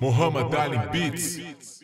Mohamed'AlieN Beats.